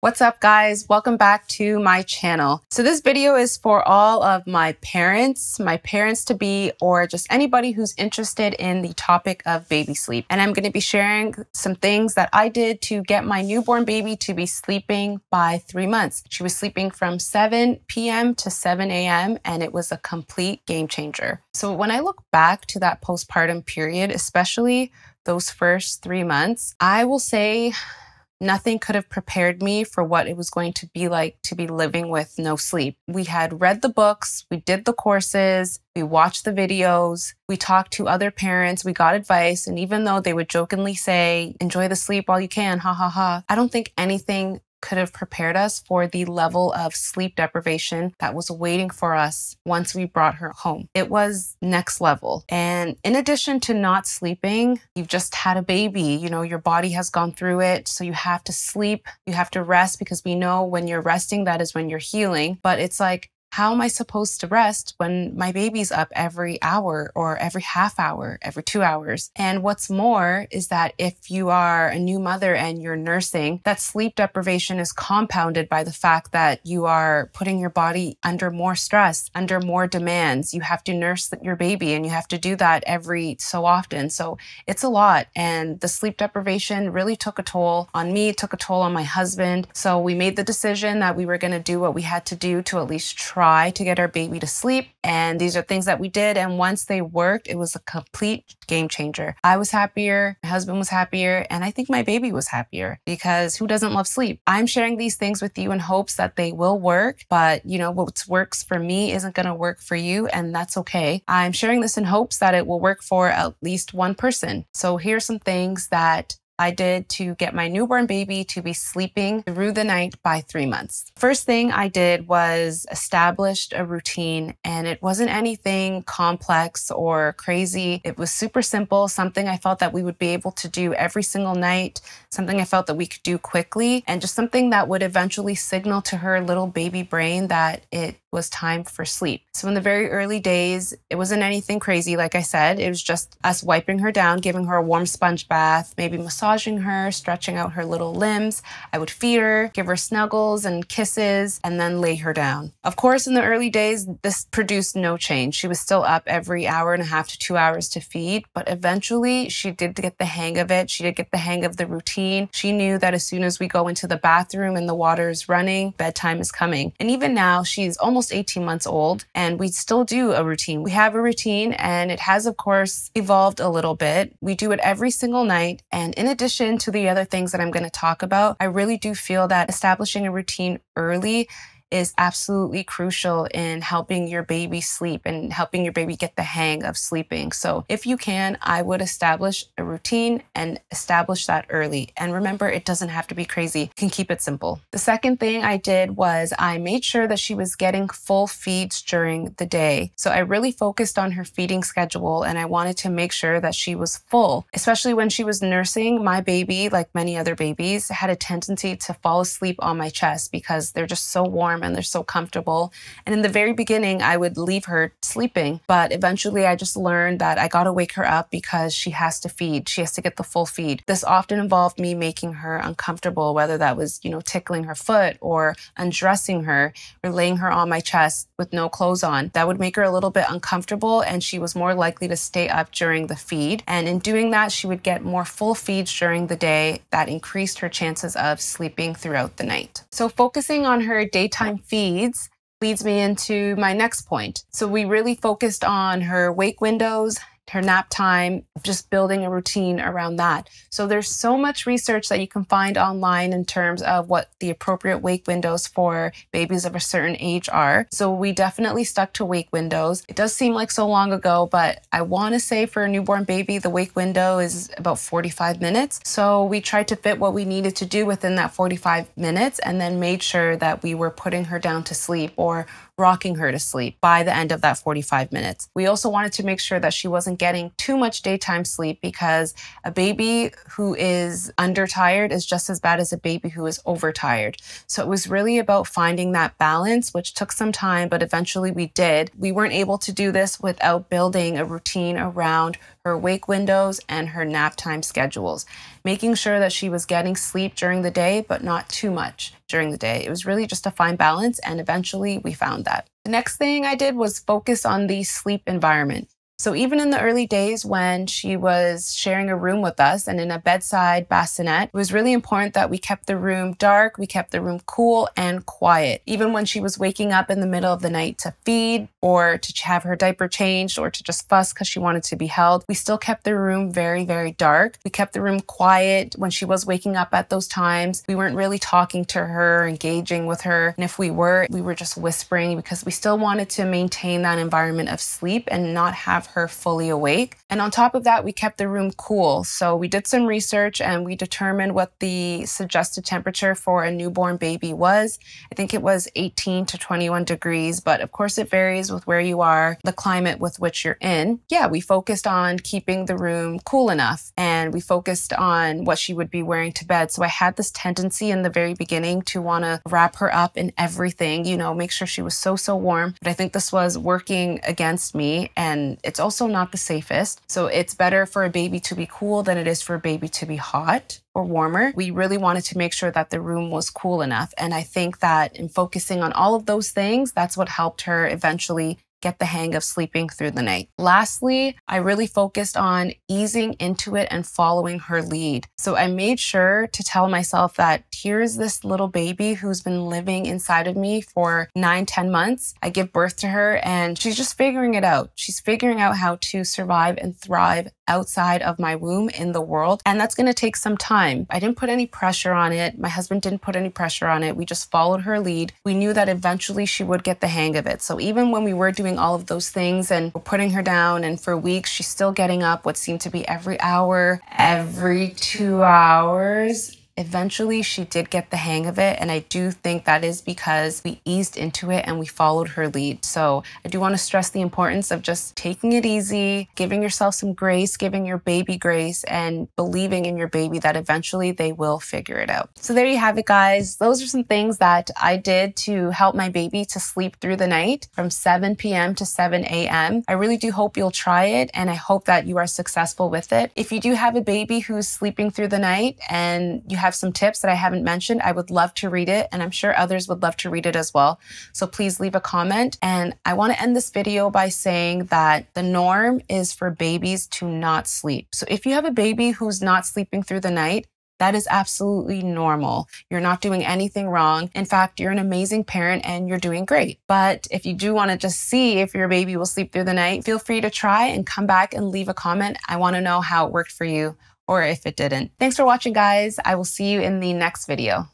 What's up, guys? Welcome back to my channel. So this video is for all of my parents to be, or just anybody who's interested in the topic of baby sleep. And I'm going to be sharing some things that I did to get my newborn baby to be sleeping by 3 months. She was sleeping from 7 p.m. to 7 a.m. and it was a complete game changer. So when I look back to that postpartum period, especially those first 3 months, I will say nothing could have prepared me for what it was going to be like to be living with no sleep. We had read the books, we did the courses, we watched the videos, we talked to other parents, we got advice, and even though they would jokingly say, enjoy the sleep while you can, ha ha ha, I don't think anything could have prepared us for the level of sleep deprivation that was waiting for us once we brought her home. It was next level. And in addition to not sleeping, you've just had a baby, you know, your body has gone through it. So you have to sleep, you have to rest, because we know when you're resting, that is when you're healing. But it's like, how am I supposed to rest when my baby's up every hour or every half hour, every 2 hours? And what's more is that if you are a new mother and you're nursing, that sleep deprivation is compounded by the fact that you are putting your body under more stress, under more demands. You have to nurse your baby and you have to do that every so often. So it's a lot. And the sleep deprivation really took a toll on me, took a toll on my husband. So we made the decision that we were going to do what we had to do to at least try to get our baby to sleep. And these are things that we did. And once they worked, it was a complete game changer. I was happier, my husband was happier, and I think my baby was happier, because who doesn't love sleep? I'm sharing these things with you in hopes that they will work, but you know, what works for me isn't going to work for you, and that's okay. I'm sharing this in hopes that it will work for at least one person. So here's some things that I did to get my newborn baby to be sleeping through the night by 3 months. First thing I did was established a routine, and it wasn't anything complex or crazy. It was super simple, something I felt that we would be able to do every single night, something I felt that we could do quickly, and just something that would eventually signal to her little baby brain that it was time for sleep. So in the very early days, it wasn't anything crazy. Like I said, it was just us wiping her down, giving her a warm sponge bath, maybe massaging her, stretching out her little limbs. I would feed her, give her snuggles and kisses, and then lay her down. Of course, in the early days, this produced no change. She was still up every hour and a half to 2 hours to feed, but eventually she did get the hang of it. She did get the hang of the routine. She knew that as soon as we go into the bathroom and the water is running, bedtime is coming. And even now, she's almost 18 months old, and we still do a routine. We have a routine, and it has, of course, evolved a little bit. We do it every single night. And in addition to the other things that I'm going to talk about, I really do feel that establishing a routine early is absolutely crucial in helping your baby sleep and helping your baby get the hang of sleeping. So if you can, I would establish a routine and establish that early. And remember, it doesn't have to be crazy. You can keep it simple. The second thing I did was I made sure that she was getting full feeds during the day. So I really focused on her feeding schedule, and I wanted to make sure that she was full, especially when she was nursing. My baby, like many other babies, had a tendency to fall asleep on my chest because they're just so warm and they're so comfortable. And in the very beginning, I would leave her sleeping, but eventually I just learned that I gotta wake her up because she has to feed. She has to get the full feed. This often involved me making her uncomfortable, whether that was, you know, tickling her foot or undressing her or laying her on my chest with no clothes on. That would make her a little bit uncomfortable, and she was more likely to stay up during the feed. And in doing that, she would get more full feeds during the day. That increased her chances of sleeping throughout the night. So focusing on her daytime feeds leads me into my next point. So we really focused on her wake windows, her nap time, just building a routine around that. So there's so much research that you can find online in terms of what the appropriate wake windows for babies of a certain age are. So we definitely stuck to wake windows. It does seem like so long ago, but I want to say for a newborn baby, the wake window is about 45 minutes. So we tried to fit what we needed to do within that 45 minutes, and then made sure that we were putting her down to sleep or rocking her to sleep by the end of that 45 minutes. We also wanted to make sure that she wasn't getting too much daytime sleep, because a baby who is undertired is just as bad as a baby who is overtired. So it was really about finding that balance, which took some time, but eventually we did. We weren't able to do this without building a routine around her wake windows and her nap time schedules, making sure that she was getting sleep during the day, but not too much during the day. It was really just a fine balance, and eventually we found that. The next thing I did was focus on the sleep environment. So even in the early days when she was sharing a room with us and in a bedside bassinet, it was really important that we kept the room dark, we kept the room cool and quiet. Even when she was waking up in the middle of the night to feed or to have her diaper changed or to just fuss because she wanted to be held, we still kept the room very, very dark. We kept the room quiet when she was waking up at those times. We weren't really talking to her, engaging with her. And if we were just whispering, because we still wanted to maintain that environment of sleep and not have her fully awake. And on top of that, we kept the room cool. So we did some research and we determined what the suggested temperature for a newborn baby was. I think it was 18 to 21 degrees, but of course it varies with where you are, the climate with which you're in. Yeah, we focused on keeping the room cool enough, and we focused on what she would be wearing to bed. So I had this tendency in the very beginning to want to wrap her up in everything, you know, make sure she was so warm. But I think this was working against me, and it's also not the safest. So it's better for a baby to be cool than it is for a baby to be hot or warmer. We really wanted to make sure that the room was cool enough. And I think that in focusing on all of those things, that's what helped her eventually get the hang of sleeping through the night. Lastly, I really focused on easing into it and following her lead. So I made sure to tell myself that here's this little baby who's been living inside of me for 9 to 10 months. I give birth to her and she's just figuring it out. She's figuring out how to survive and thrive outside of my womb in the world. And that's gonna take some time. I didn't put any pressure on it. My husband didn't put any pressure on it. We just followed her lead. We knew that eventually she would get the hang of it. So even when we were doing all of those things and we're putting her down, and for weeks, she's still getting up what seemed to be every hour, every 2 hours. Eventually, she did get the hang of it, and I do think that is because we eased into it and we followed her lead. So I do want to stress the importance of just taking it easy, giving yourself some grace, giving your baby grace, and believing in your baby that eventually they will figure it out. So there you have it, guys. Those are some things that I did to help my baby to sleep through the night from 7 p.m. to 7 a.m. I really do hope you'll try it, and I hope that you are successful with it. If you do have a baby who's sleeping through the night and you have some tips that I haven't mentioned, I would love to read it, and I'm sure others would love to read it as well. So please leave a comment. And I want to end this video by saying that the norm is for babies to not sleep. So if you have a baby who's not sleeping through the night, that is absolutely normal. You're not doing anything wrong. In fact, you're an amazing parent and you're doing great. But if you do want to just see if your baby will sleep through the night, feel free to try and come back and leave a comment. I want to know how it worked for you, or if it didn't. Thanks for watching, guys. I will see you in the next video.